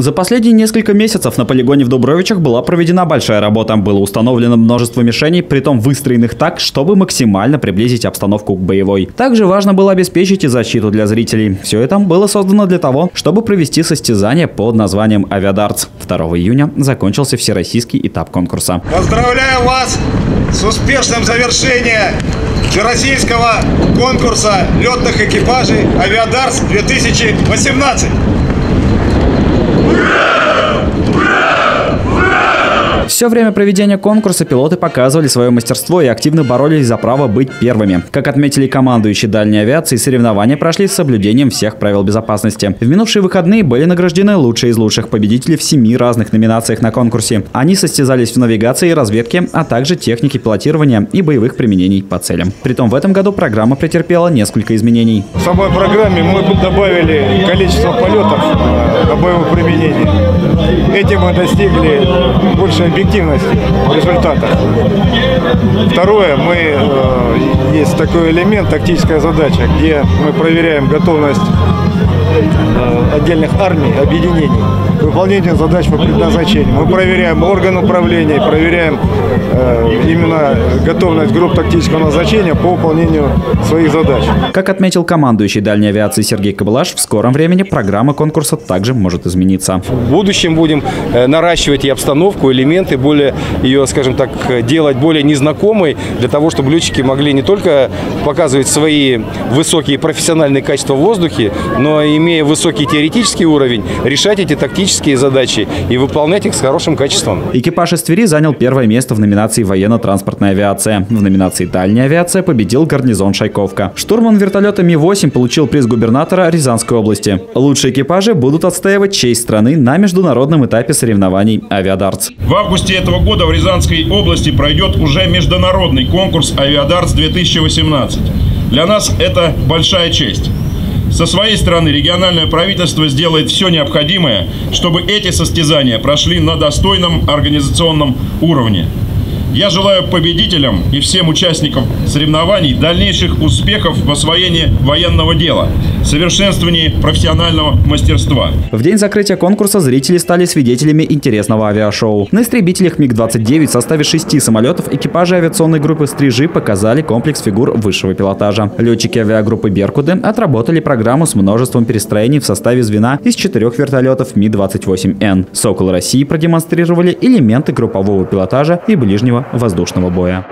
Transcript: За последние несколько месяцев на полигоне в Дубровичах была проведена большая работа. Было установлено множество мишеней, притом выстроенных так, чтобы максимально приблизить обстановку к боевой. Также важно было обеспечить и защиту для зрителей. Все это было создано для того, чтобы провести состязание под названием «Авиадартс». 2 июня закончился всероссийский этап конкурса. Поздравляю вас с успешным завершением всероссийского конкурса летных экипажей «Авиадартс 2018». Все время проведения конкурса пилоты показывали свое мастерство и активно боролись за право быть первыми. Как отметили командующие дальней авиации, соревнования прошли с соблюдением всех правил безопасности. В минувшие выходные были награждены лучшие из лучших победители в 7 разных номинациях на конкурсе. Они состязались в навигации и разведке, а также технике пилотирования и боевых применений по целям. Притом в этом году программа претерпела несколько изменений. В самой программе мы добавили количество полетов до боевых применений. Этим мы достигли больше объективности результата. Второе, есть такой элемент, тактическая задача, где мы проверяем готовность отдельных армий, объединений к выполнению задач по предназначению. Мы проверяем орган управления, проверяем именно готовность групп тактического назначения по выполнению своих задач. Как отметил командующий дальней авиации Сергей Кобылаш, в скором времени программа конкурса также может измениться. В будущем будем наращивать и обстановку, элементы, более ее, скажем так, делать более незнакомой, для того, чтобы летчики могли не только показывать свои высокие профессиональные качества в воздухе, но и, имея высокий теоретический уровень, решать эти тактические задачи и выполнять их с хорошим качеством. Экипаж из Твери занял первое место в номинации «Военно-транспортная авиация». В номинации «Дальняя авиация» победил гарнизон «Шайковка». Штурман вертолета Ми-8 получил приз губернатора Рязанской области. Лучшие экипажи будут отстаивать честь страны на международном этапе соревнований «Авиадартс». В августе этого года в Рязанской области пройдет уже международный конкурс «Авиадартс 2018». Для нас это большая честь. Со своей стороны региональное правительство сделает все необходимое, чтобы эти состязания прошли на достойном организационном уровне. Я желаю победителям и всем участникам соревнований дальнейших успехов в освоении военного дела, совершенствовании профессионального мастерства. В день закрытия конкурса зрители стали свидетелями интересного авиашоу. На истребителях МиГ-29 в составе 6 самолетов экипажи авиационной группы «Стрижи» показали комплекс фигур высшего пилотажа. Летчики авиагруппы «Беркуты» отработали программу с множеством перестроений в составе звена из 4 вертолетов Ми-28Н. «Соколы России» продемонстрировали элементы группового пилотажа и ближнего воздушного боя.